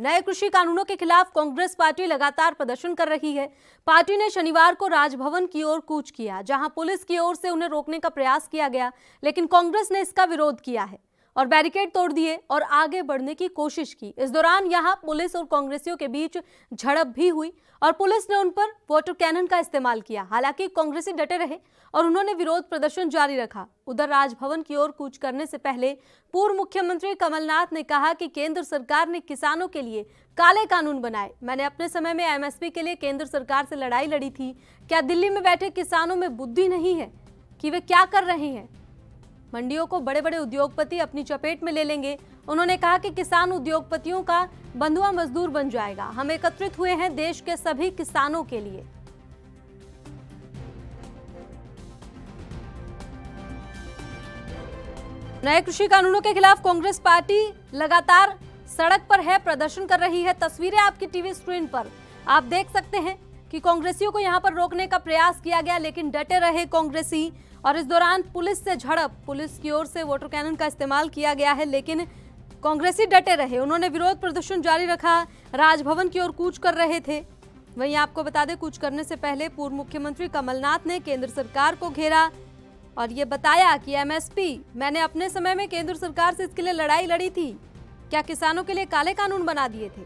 नए कृषि कानूनों के खिलाफ कांग्रेस पार्टी लगातार प्रदर्शन कर रही है। पार्टी ने शनिवार को राजभवन की ओर कूच किया, जहां पुलिस की ओर से उन्हें रोकने का प्रयास किया गया, लेकिन कांग्रेस ने इसका विरोध किया है और बैरिकेड तोड़ दिए और आगे बढ़ने की कोशिश की। इस दौरान यहां पुलिस और कांग्रेसियों के बीच झड़प भी हुई और पुलिस ने उन पर वाटर कैनन का इस्तेमाल किया। हालांकि कांग्रेसी डटे रहे और उन्होंने विरोध प्रदर्शन जारी रखा। उधर राजभवन की ओर कूच करने से पहले पूर्व मुख्यमंत्री कमलनाथ ने कहा कि केंद्र सरकार ने किसानों के लिए काले कानून बनाए। मैंने अपने समय में एमएसपी के लिए केंद्र सरकार से लड़ाई लड़ी थी। क्या दिल्ली में बैठे किसानों में बुद्धि नहीं है कि वे क्या कर रहे हैं? मंडियों को बड़े बड़े उद्योगपति अपनी चपेट में ले लेंगे। उन्होंने कहा कि किसान उद्योगपतियों का बंधुआ मजदूर बन जाएगा। हम एकत्रित हुए हैं देश के सभी किसानों के लिए। नए कृषि कानूनों के खिलाफ कांग्रेस पार्टी लगातार सड़क पर है, प्रदर्शन कर रही है। तस्वीरें आपकी टीवी स्क्रीन पर आप देख सकते हैं कि कांग्रेसियों को यहां पर रोकने का प्रयास किया गया, लेकिन डटे रहे कांग्रेसी और इस दौरान पुलिस से झड़प। पुलिस की ओर से वाटर कैनन का इस्तेमाल किया गया है, लेकिन कांग्रेसी डटे रहे। उन्होंने विरोध प्रदर्शन जारी रखा, राजभवन की ओर कूच कर रहे थे। वहीं आपको बता दें, कूच करने से पहले पूर्व मुख्यमंत्री कमलनाथ ने केंद्र सरकार को घेरा और ये बताया कि एमएसपी, मैंने अपने समय में केंद्र सरकार से इसके लिए लड़ाई लड़ी थी। क्या किसानों के लिए काले कानून बना दिए थे?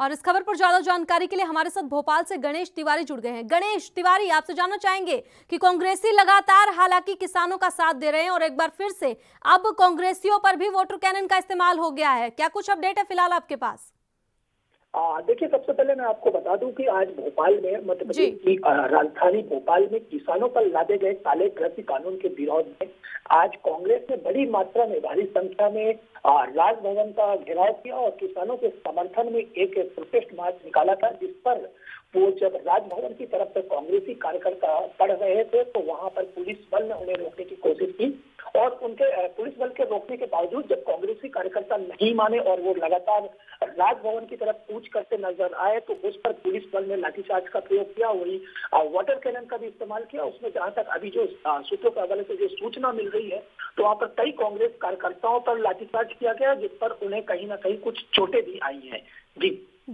और इस खबर पर ज्यादा जानकारी के लिए हमारे साथ भोपाल से गणेश तिवारी जुड़ गए हैं। गणेश तिवारी, आपसे जानना चाहेंगे कि कांग्रेसी लगातार हालांकि किसानों का साथ दे रहे हैं और एक बार फिर से अब कांग्रेसियों पर भी वाटर कैनन का इस्तेमाल हो गया है, क्या कुछ अपडेट है फिलहाल आपके पास? देखिए, सबसे पहले मैं आपको बता दूं कि आज भोपाल में, मध्य प्रदेश की राजधानी भोपाल में, किसानों पर लादे गए काले कृषि कानून के विरोध में आज कांग्रेस ने बड़ी मात्रा में, भारी संख्या में राजभवन का घेराव किया और किसानों के समर्थन में एक प्रोटेस्ट मार्च निकाला था, जिस पर वो जब राजभवन की तरफ से कांग्रेसी कार्यकर्ता पढ़ रहे थे तो वहां पर पुलिस बल ने उन्हें रोकने की कोशिश की और उनके पुलिस बल के रोकने के बावजूद जब कांग्रेसी कार्यकर्ता नहीं माने और वो लगातार राजभवन की तरफ कूच करते नजर आए तो उस पर पुलिस बल ने लाठीचार्ज का प्रयोग किया, वही वाटर कैनन का भी इस्तेमाल किया। उसमें जहां तक अभी जो सूत्रों के हवाले से जो सूचना मिल रही है तो वहां पर कई कांग्रेस कार्यकर्ताओं पर लाठीचार्ज किया गया, जिस पर उन्हें कहीं ना कहीं कुछ चोटें भी आई हैं।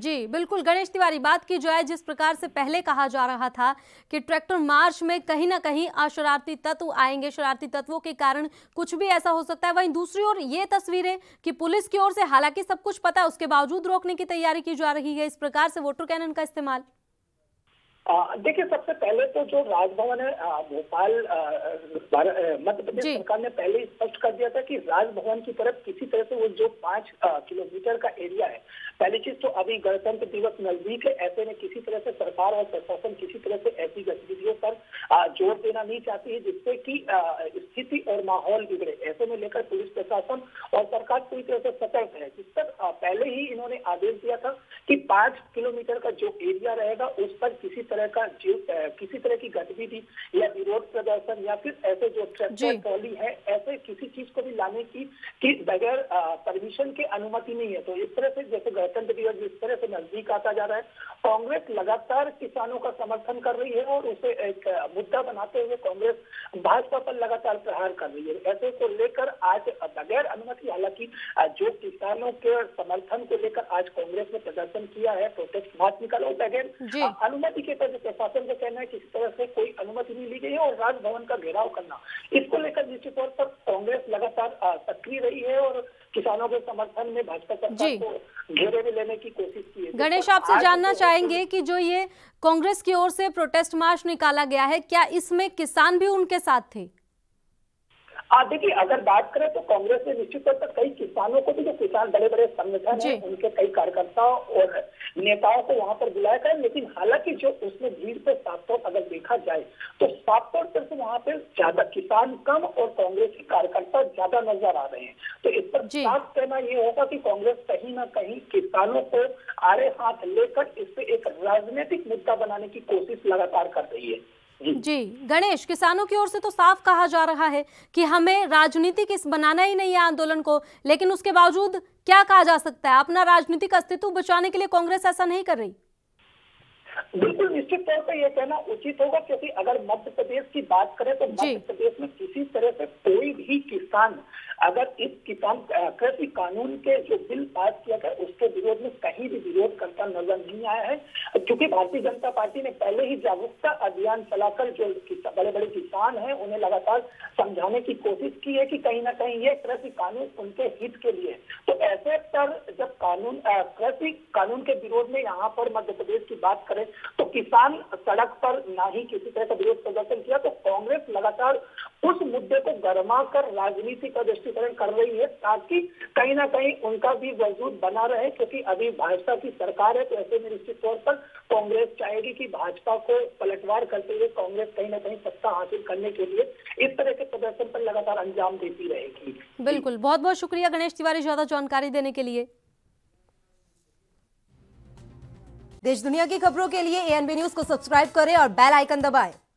जी बिल्कुल गणेश तिवारी, बात की जाए जिस प्रकार से पहले कहा जा रहा था कि ट्रैक्टर मार्च में कहीं ना कहीं अशरारती तत्व आएंगे, शरारती तत्वों के कारण कुछ भी ऐसा हो सकता है, वहीं दूसरी ओर ये तस्वीरें कि पुलिस की ओर से हालांकि सब कुछ पता है उसके बावजूद रोकने की तैयारी की जा रही है, इस प्रकार से वाटर कैनन का इस्तेमाल। देखिए, सबसे पहले तो जो राजभवन है भोपाल, मध्य प्रदेश सरकार ने पहले ही स्पष्ट कर दिया था कि राजभवन की तरफ किसी तरह से वो जो 5 किलोमीटर का एरिया है, पहली चीज तो अभी गणतंत्र दिवस नजदीक है, ऐसे में किसी तरह से सरकार और प्रशासन किसी तरह से ऐसी गतिविधियों पर जोर देना नहीं चाहती है जिससे कि स्थिति और माहौल बिगड़े। ऐसे में लेकर पुलिस प्रशासन और सरकार पूरी तरह से सतर्क है, जिस पर पहले ही इन्होंने आदेश दिया था कि 5 किलोमीटर का जो एरिया रहेगा उस पर किसी तरह की गतिविधि या विरोध प्रदर्शन या फिर ऐसे जो ट्रैक्टर ट्रॉली है ऐसे किसी चीज को भी लाने की बगैर परमिशन के अनुमति नहीं है। तो इस तरह से जैसे गणतंत्र दिवस जिस तरह से नजदीक आता जा रहा है, कांग्रेस लगातार किसानों का समर्थन कर रही है और उसे एक मुद्दा बनाते हुए कांग्रेस भाजपा पर लगातार प्रहार कर रही है। ऐसे को लेकर आज बगैर अनुमति, हालांकि जो किसानों के समर्थन को लेकर आज कांग्रेस ने प्रदर्शन किया है, प्रोटेस्ट मार्च निकाला, बगैर अनुमति के तहत प्रशासन का कहना है किसी तरह से कोई अनुमति नहीं ली गई है और राजभवन का घेराव करना, इसको लेकर निश्चित तौर पर कांग्रेस लगातार सक्रिय रही है और किसानों के समर्थन में भाजपा सरकार को घेरे में लेने की कोशिश की है। गणेश, आपसे जानना चाहेंगे कि जो ये कांग्रेस की ओर से प्रोटेस्ट मार्च निकाला गया है, क्या इसमें किसान भी उनके साथ थे? देखिए, अगर बात करें तो कांग्रेस ने निश्चित तौर पर कई किसानों को भी, जो किसान बड़े बड़े संगठन हैं उनके कई कार्यकर्ताओं और नेताओं को वहां पर बुलाया गया, लेकिन हालांकि जो उसमें भीड़ पे साफ तौर अगर देखा जाए तो साफ तौर पर से वहां पे ज्यादा किसान कम और कांग्रेस के कार्यकर्ता ज्यादा नजर आ रहे हैं। तो इस पर साफ कहना ये होगा कि कांग्रेस कहीं ना कहीं किसानों को आड़े हाथ लेकर इससे एक राजनीतिक मुद्दा बनाने की कोशिश लगातार कर रही है। जी गणेश, किसानों की ओर से तो साफ कहा जा रहा है कि हमें राजनीतिक इस बनाना ही नहीं है आंदोलन को, लेकिन उसके बावजूद क्या कहा जा सकता है, अपना राजनीतिक अस्तित्व बचाने के लिए कांग्रेस ऐसा नहीं कर रही। बिल्कुल निश्चित तौर पर यह कहना उचित होगा, क्योंकि अगर मध्य प्रदेश की बात करें तो मध्य प्रदेश में किसी तरह से कोई भी किसान अगर इस किसान कृषि कानून के जो बिल पास किया गया उसके विरोध में कहीं भी विरोध करता नजर नहीं आया है, क्योंकि भारतीय जनता पार्टी ने पहले ही जागरूकता अभियान चलाकर जो बड़े बड़े किसान हैं उन्हें लगातार समझाने की कोशिश की है कि कहीं ना कहीं ये कृषि कानून उनके हित के लिए। तो ऐसे पर जब कानून कृषि कानून के विरोध में यहाँ पर मध्य प्रदेश की बात करें तो किसान सड़क पर ना ही किसी तरह का विरोध प्रदर्शन किया, तो कांग्रेस लगातार उस मुद्दे को गरमा कर राजनीति का दृष्टिकरण कर रही है ताकि कहीं ना कहीं उनका भी वजूद बना रहे, क्योंकि अभी भाजपा की सरकार है। तो ऐसे में निश्चित तौर पर कांग्रेस चाहेगी कि भाजपा को पलटवार करते हुए कांग्रेस कहीं ना कहीं सत्ता हासिल करने के लिए इस तरह के प्रदर्शन पर लगातार अंजाम देती रहेगी। बिल्कुल, बहुत बहुत शुक्रिया गणेश तिवारी ज्यादा जानकारी देने के लिए। देश दुनिया की खबरों के लिए ANB न्यूज को सब्सक्राइब करें और बेल आइकन दबाएं।